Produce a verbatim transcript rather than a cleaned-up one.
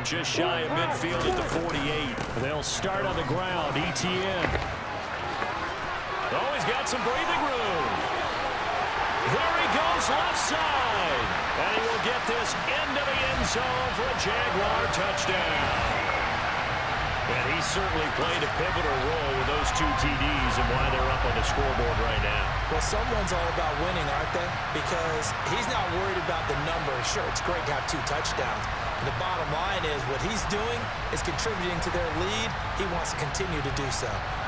Just shy of midfield at the forty-eight. They'll start on the ground. E T N. Oh, he's got some breathing room. There he goes, left side. And he will get this into the end zone for a Jaguar touchdown. And he certainly played a pivotal role with those two T Ds and why they're up on the scoreboard right now. Well, someone's all about winning, aren't they? Because he's not worried about the number. Sure, it's great to have two touchdowns. The bottom line is what he's doing is contributing to their lead. He wants to continue to do so.